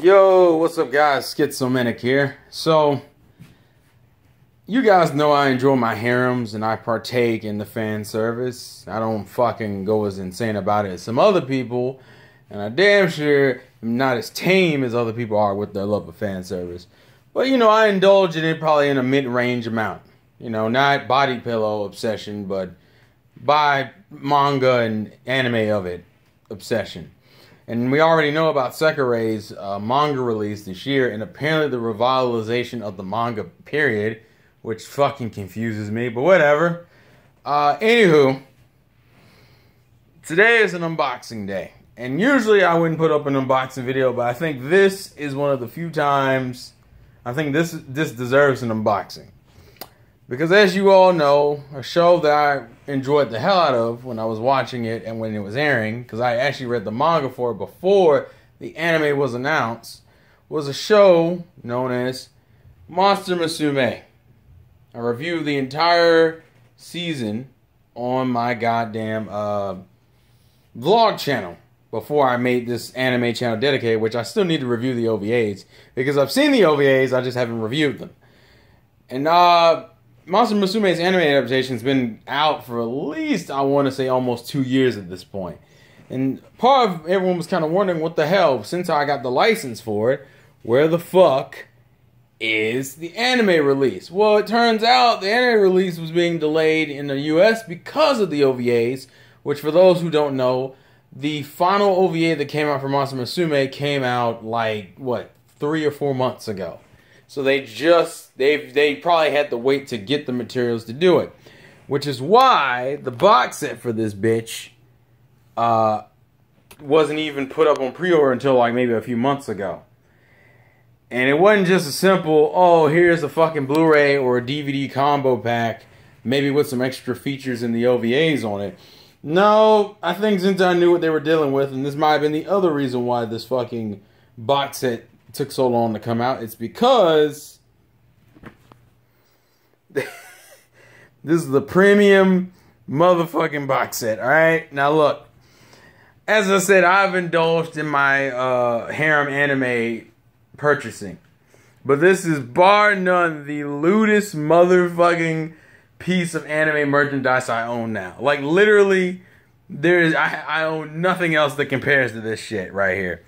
Yo, what's up guys, SchizoManic here. So, you guys know I enjoy my harems and I partake in the fan service. I don't fucking go as insane about it as some other people. And I damn sure am not as tame as other people are with their love of fan service. But you know, I indulge in it probably in a mid-range amount. You know, not body pillow obsession, but by manga and anime of it obsession. And we already know about Sekirei's manga release this year, and apparently the revitalization of the manga period, which fucking confuses me, but whatever. Anywho, today is an unboxing day. And usually I wouldn't put up an unboxing video, but I think this is one of the few times, I think this deserves an unboxing. Because as you all know, a show that I enjoyed the hell out of when I was watching it and when it was airing, because I actually read the manga for it before the anime was announced, was a show known as Monster Musume. I reviewed the entire season on my goddamn vlog channel before I made this anime channel dedicated, which I still need to review the OVAs, because I've seen the OVAs, I just haven't reviewed them. And, Monster Musume's anime adaptation has been out for at least, I want to say, almost 2 years at this point. And part of everyone was kind of wondering, what the hell, since I got the license for it, where the fuck is the anime release? Well, it turns out the anime release was being delayed in the US because of the OVAs, which for those who don't know, the final OVA that came out for Monster Musume came out like, what, 3 or 4 months ago. So they probably had to wait to get the materials to do it. Which is why the box set for this bitch wasn't even put up on pre-order until like maybe a few months ago. And it wasn't just a simple, oh, here's a fucking Blu-ray or a DVD combo pack, maybe with some extra features in the OVAs on it. No, I think Zintan knew what they were dealing with, and this might have been the other reason why this fucking box set took so long to come out. It's because this is the premium motherfucking box set. All right, now look, as I said, I've indulged in my harem anime purchasing, but this is bar none the lewdest motherfucking piece of anime merchandise I own now. Like literally, there is I own nothing else that compares to this shit right here.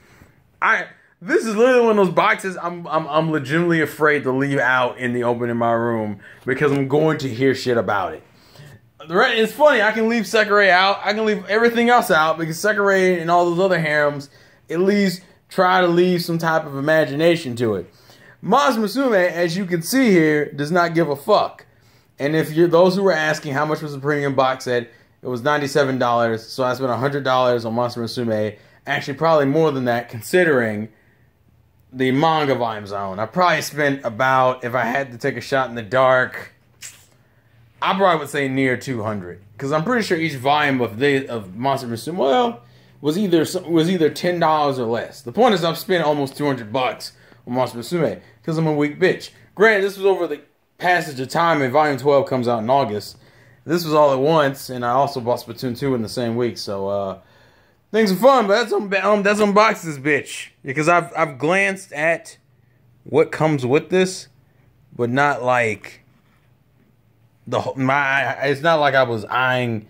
This is literally one of those boxes I'm legitimately afraid to leave out in the open in my room because I'm going to hear shit about it. It's funny, I can leave Sekirei out. I can leave everything else out because Sekirei and all those other harems at least try to leave some type of imagination to it. Monster Musume, as you can see here, does not give a fuck. And if you're those who were asking how much was the premium box set, it was $97. So I spent $100 on Monster Musume. Actually, probably more than that considering the manga volumes I own. I probably spent about, if I had to take a shot in the dark, I probably would say near 200. Because I'm pretty sure each volume of Monster Musume, well, was either $10 or less. The point is I've spent almost 200 bucks on Monster Musume because I'm a weak bitch. Granted, this was over the passage of time and volume 12 comes out in August. This was all at once, and I also bought Splatoon 2 in the same week, so things are fun, but that's unboxing this bitch. Because I've glanced at what comes with this, but not like it's not like I was eyeing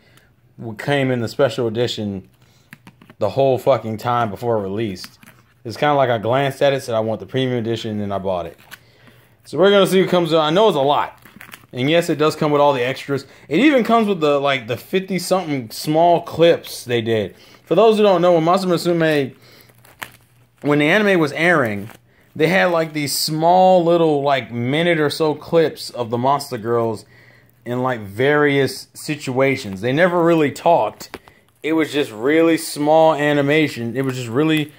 what came in the special edition the whole fucking time before it released. It's kind of like I glanced at it, said I want the premium edition, and I bought it. So we're gonna see what comes out. I know it's a lot, and yes, it does come with all the extras. It even comes with the like the 50-something small clips they did. For those who don't know, when Monster Musume, when the anime was airing, they had like these small little like minute or so clips of the monster girls in like various situations. They never really talked. It was just really small animation. It was just really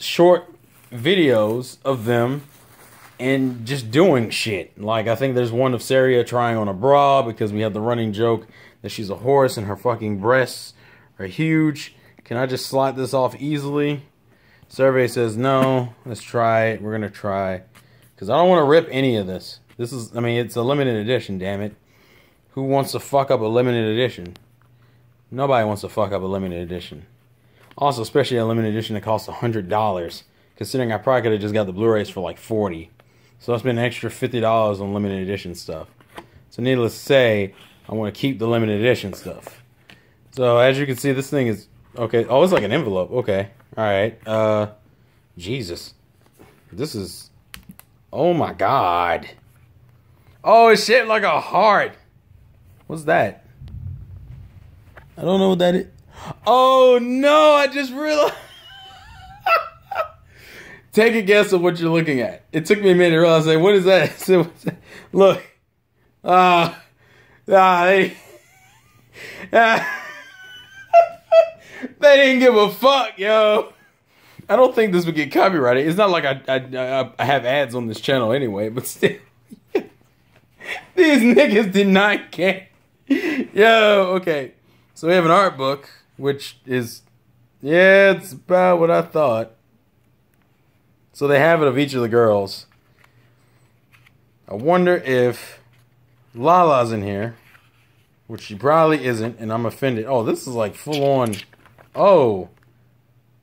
short videos of them and just doing shit. Like I think there's one of Saria trying on a bra because we have the running joke that she's a horse and her fucking breasts are huge. Can I just slide this off easily? Survey says no. Let's try it. We're gonna try, cause I don't want to rip any of this. This is, I mean, it's a limited edition. Damn it! Who wants to fuck up a limited edition? Nobody wants to fuck up a limited edition. Also, especially a limited edition that costs $100. considering I probably could have just got the Blu-rays for like 40. So that's been an extra $50 on limited edition stuff. So needless to say, I want to keep the limited edition stuff. So as you can see, this thing is, okay, oh, it's like an envelope, okay. Alright, Jesus. This is, oh my god. Oh, it's shaped like a heart. What's that? I don't know what that is. Oh no, I just realized. Take a guess at what you're looking at. It took me a minute to realize, like, what is that? I said, what's that? Look. They didn't give a fuck, yo. I don't think this would get copyrighted. It's not like I have ads on this channel anyway, but still. These niggas did not care. Yo, okay. So we have an art book, which is, yeah, it's about what I thought. So they have it of each of the girls. I wonder if Lala's in here, which she probably isn't, and I'm offended. Oh, this is like full on. Oh.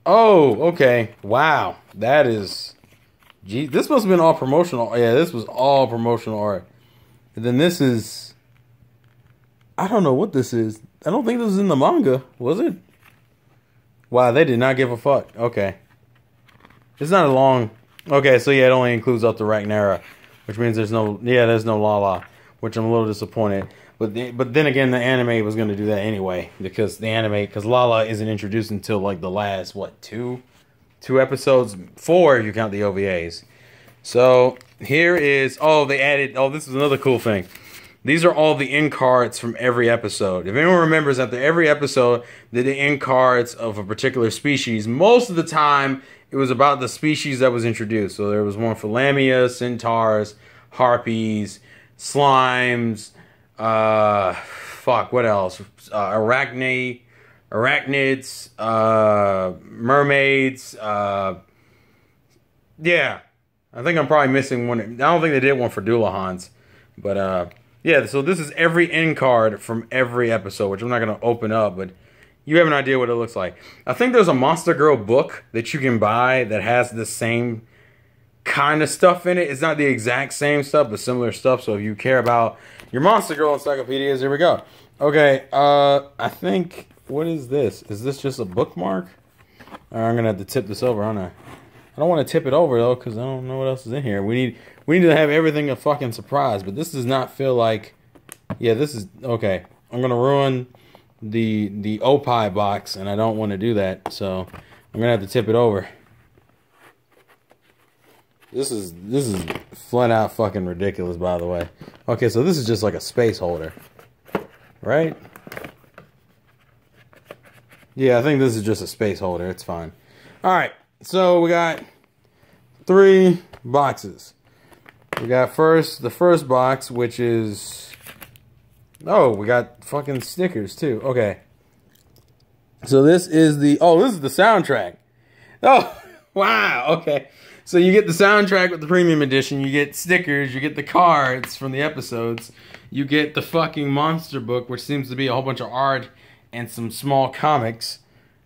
Oh, okay. Wow. That is, geez, this must have been all promotional. Yeah, this was all promotional art. And then this is, I don't know what this is. I don't think this was in the manga, was it? Wow, they did not give a fuck. Okay. It's not a long, okay, so yeah, it only includes up to Rachnera, which means there's no, yeah, there's no Lala, which I'm a little disappointed. But then again, the anime was going to do that anyway, because the anime, because Lala isn't introduced until like the last, what, two episodes? 4 if you count the OVAs. So here is, oh, they added, oh, this is another cool thing. These are all the end cards from every episode. If anyone remembers, after every episode, they're the end cards of a particular species. Most of the time, it was about the species that was introduced. So there was one for Lamia, centaurs, harpies, slimes, fuck, what else? Arachnids, mermaids, yeah. I think I'm probably missing one. I don't think they did one for Doulahans, but, yeah, so this is every end card from every episode, which I'm not going to open up, but you have an idea what it looks like. I think there's a Monster Girl book that you can buy that has the same kind of stuff in it. It's not the exact same stuff, but similar stuff, so if you care about your Monster Girl encyclopedias, here we go. Okay, I think, what is this? Is this just a bookmark? I'm going to have to tip this over, aren't I? I don't want to tip it over, though, because I don't know what else is in here. We need to have everything a fucking surprise, but this does not feel like... Yeah, this is... Okay, I'm going to ruin the Opie box, and I don't want to do that, so I'm going to have to tip it over. This is flat out fucking ridiculous, by the way. Okay, so this is just like a space holder, right? Yeah, I think this is just a space holder. It's fine. All right. So we got 3 boxes. We got the first box, which is, oh, we got fucking Snickers too. Okay. So this is the, oh, this is the soundtrack. Oh, wow. Okay. So you get the soundtrack with the premium edition. You get Snickers. You get the cards from the episodes. You get the fucking monster book, which seems to be a whole bunch of art and some small comics.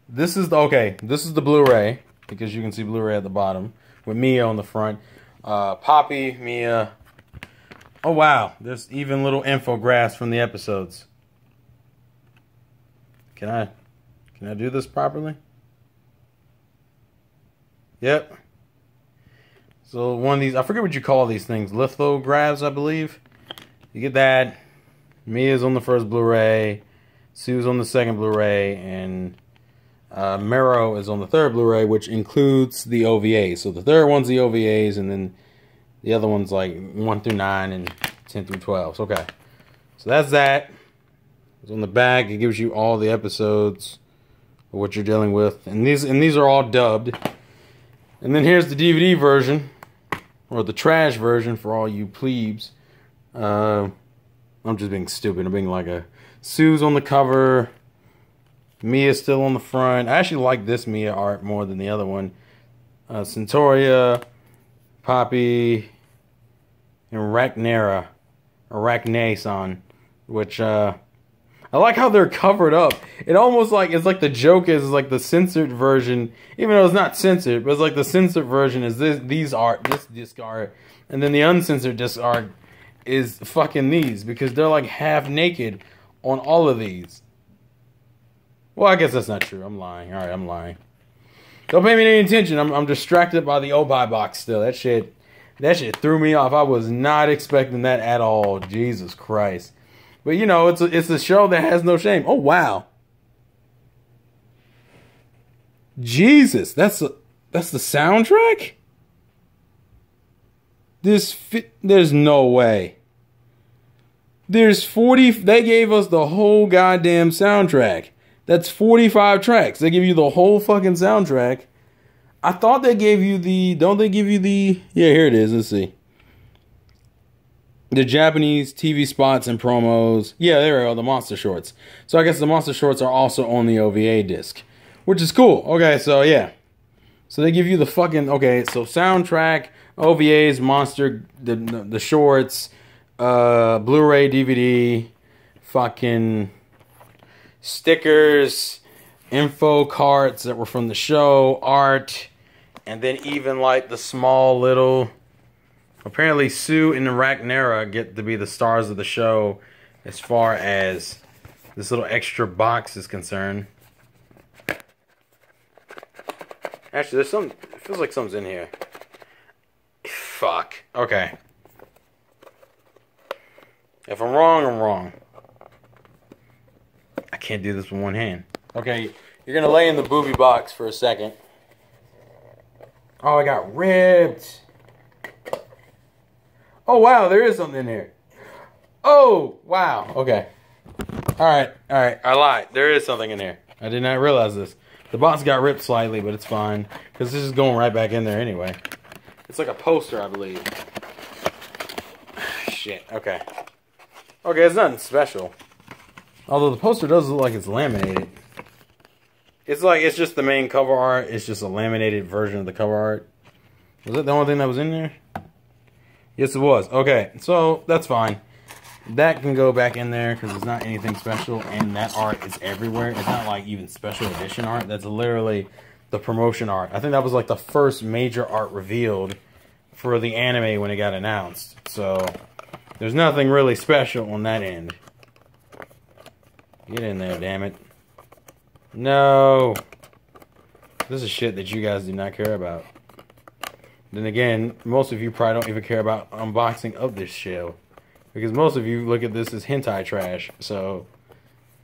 This is the, okay, this is the Blu-ray, because you can see Blu-ray at the bottom with Miia on the front. Papi, Miia. Oh, wow. There's even little infographics from the episodes. Can I do this properly? Yep. So one of these, I forget what you call these things. Lithographs, I believe. You get that. Mia's on the first Blu-ray. Sue's on the second Blu-ray. And... Mero is on the third Blu-ray, which includes the OVAs. So the third one's the OVAs, and then the other one's like 1 through 9 and 10 through 12. So, okay, so that's that. It's on the back. It gives you all the episodes of what you're dealing with, and these are all dubbed. And then here's the DVD version, or the trash version for all you plebes. I'm just being stupid. I'm being like a Sue's on the cover. Mia's still on the front. I actually like this Miia art more than the other one. Centorea, Papi, and Rachnera, or Rachne-san, which I like how they're covered up. It almost like, it's like the joke is like the censored version, even though it's not censored, but it's like the censored version is this, these art, this disc art, and then the uncensored disc art is fucking these, because they're like half naked on all of these. Well, I guess that's not true. I'm lying. All right, I'm lying. Don't pay me any attention. I'm distracted by the Obi box still. That shit threw me off. I was not expecting that at all. Jesus Christ. But you know, it's a show that has no shame. Oh wow. Jesus, that's the soundtrack? There's no way. There's 40, they gave us the whole goddamn soundtrack. That's 45 tracks. They give you the whole fucking soundtrack. I thought they gave you the, don't they give you the, yeah, here it is. Let's see. The Japanese TV spots and promos. Yeah, there we go, the monster shorts. So I guess the monster shorts are also on the OVA disc, which is cool. Okay, so yeah. So they give you the fucking, okay, so soundtrack, OVAs, monster, the shorts, Blu-ray, DVD, fucking stickers, info cards that were from the show, art, and then even like the small little, apparently Suu and Rachnera get to be the stars of the show as far as this little extra box is concerned. Actually, there's something, it feels like something's in here. Fuck. Okay. If I'm wrong, I'm wrong. I can't do this with one hand. Okay, you're gonna lay in the booby box for a second. Oh, I got ripped. Oh, wow, there is something in here. Oh, wow, okay. All right, I lied. There is something in here. I did not realize this. The box got ripped slightly, but it's fine, because this is going right back in there anyway. It's like a poster, I believe. Shit, okay. Okay, it's nothing special. Although the poster does look like it's laminated. It's like, it's just the main cover art. It's just a laminated version of the cover art. Was that the only thing that was in there? Yes, it was. Okay, so that's fine. That can go back in there because it's not anything special. And that art is everywhere. It's not like even special edition art. That's literally the promotion art. I think that was like the first major art revealed for the anime when it got announced. So there's nothing really special on that end. Get in there, damn it. No. This is shit that you guys do not care about. Then again, most of you probably don't even care about unboxing of this show, because most of you look at this as hentai trash. So,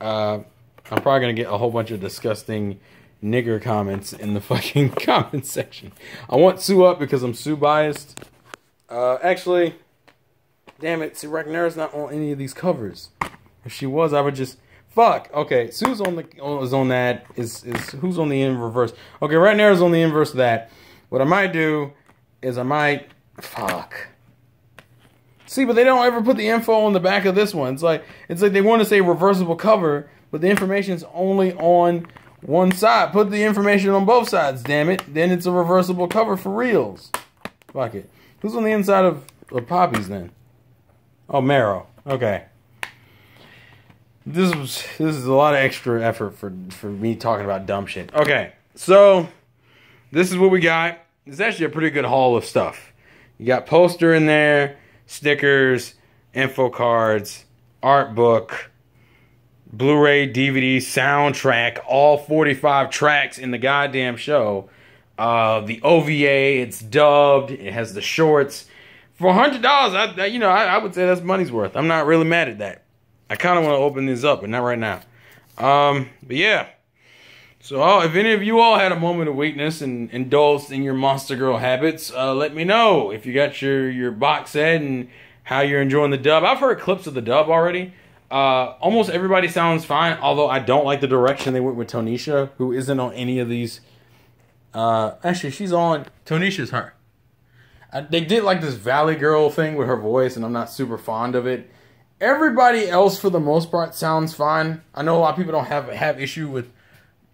I'm probably going to get a whole bunch of disgusting nigger comments in the fucking comment section. I want Suu up because I'm Suu biased. Actually, damn it, see, Ragnar's not on any of these covers. If she was, I would just... Fuck. Okay, Sue's on the is on that. Is who's on the inverse? Okay, right now is on the inverse of that. What I might do is I might fuck. See, but they don't ever put the info on the back of this one. It's like they want to say reversible cover, but the information's only on one side. Put the information on both sides, damn it. Then it's a reversible cover for reals. Fuck it. Who's on the inside of Papi's then? Oh, Mero. Okay. This is a lot of extra effort for me talking about dumb shit. Okay, so this is what we got. It's actually a pretty good haul of stuff. You got poster in there, stickers, info cards, art book, Blu-ray, DVD, soundtrack, all 45 tracks in the goddamn show. The OVA, it's dubbed. It has the shorts. For $100, I would say that's money's worth. I'm not really mad at that. I kind of want to open these up, but not right now. But yeah. So if any of you all had a moment of weakness and indulged in your monster girl habits, let me know if you got your box set and how you're enjoying the dub. I've heard clips of the dub already. Almost everybody sounds fine, although I don't like the direction they went with Tanisha, who isn't on any of these. Actually, she's on... Tanisha's her. They did like this Valley Girl thing with her voice, and I'm not super fond of it. Everybody else, for the most part, sounds fine. I know a lot of people don't have issue with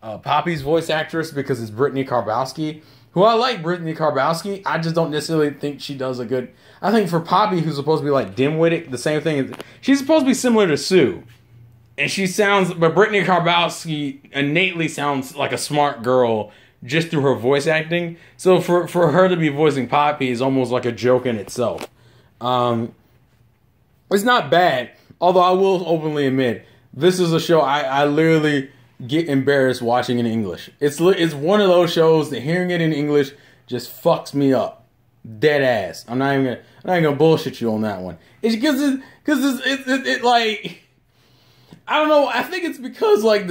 Papi's voice actress because it's Brittany Karbowski, who I like Brittany Karbowski. I just don't necessarily think she does a good... I think for Papi, who's supposed to be like dim-witted, the same thing. She's supposed to be similar to Suu. And she sounds, but Brittany Karbowski innately sounds like a smart girl just through her voice acting. So for her to be voicing Papi is almost like a joke in itself. It's not bad, although I will openly admit, this is a show I literally get embarrassed watching in English. It's one of those shows that hearing it in English just fucks me up. Dead ass. I'm not even gonna bullshit you on that one. It's because like, I don't know. I think it's because like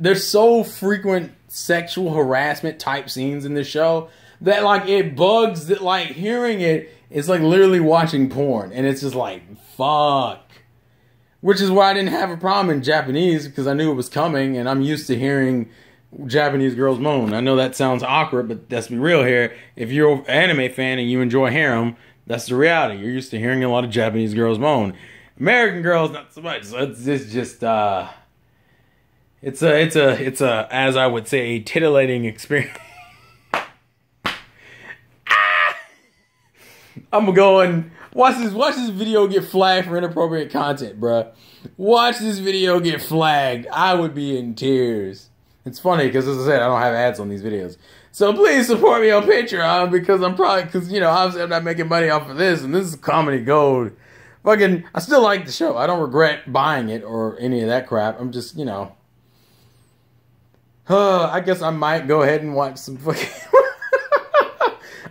there's so frequent sexual harassment type scenes in this show that like it bugs that like hearing it is like literally watching porn, and it's just like fuck. Which is why I didn't have a problem in Japanese, because I knew it was coming, and I'm used to hearing Japanese girls moan. I know that sounds awkward, but let's be real here. If you're an anime fan and you enjoy harem, that's the reality. You're used to hearing a lot of Japanese girls moan. American girls, not so much. So it's just it's a as I would say, a titillating experience. I'm going. Watch this video get flagged for inappropriate content, bruh. Watch this video get flagged. I would be in tears. It's funny because, as I said, I don't have ads on these videos. So please support me on Patreon, because obviously I'm not making money off of this, and this is comedy gold. Fucking, I still like the show. I don't regret buying it or any of that crap. I'm just, you know. I guess I might go ahead and watch some fucking...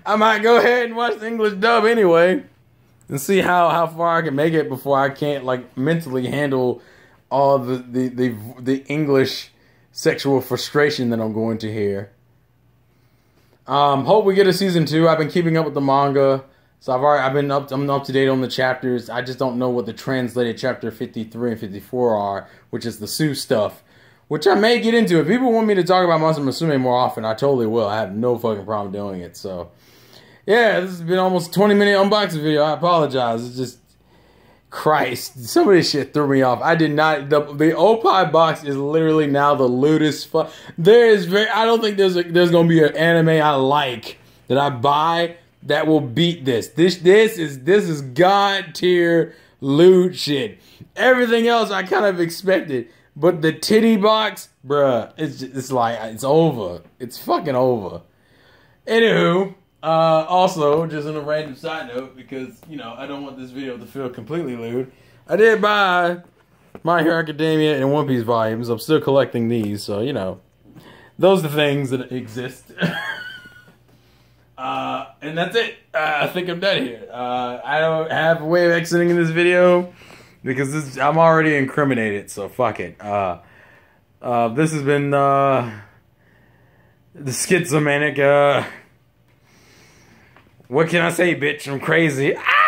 I might go ahead and watch the English dub anyway. And see how far I can make it before I can't like mentally handle all the English sexual frustration that I'm going to hear. Hope we get a season 2. I've been keeping up with the manga, so I'm up to date on the chapters. I just don't know what the translated chapter 53 and 54 are, which is the Suu stuff, which I may get into. If people want me to talk about Monster Musume more often, I totally will. I have no fucking problem doing it. So. Yeah, this has been almost a 20-minute unboxing video. I apologize. It's just... Christ. Some of this shit threw me off. I did not... The Opie box is literally now the lewdest fuck... There is very... I don't think there's going to be an anime I like that I buy that will beat this. This is God-tier lewd shit. Everything else I kind of expected. But the titty box, bruh, it's like... It's over. It's fucking over. Anywho... also, just on a random side note, because, you know, I don't want this video to feel completely lewd, I did buy My Hero Academia and One Piece volumes. I'm still collecting these, so, you know, those are things that exist. And that's it. I think I'm done here. I don't have a way of exiting in this video, because I'm already incriminated, so fuck it. This has been, the SchizoManic, what can I say, bitch? I'm crazy. Ah!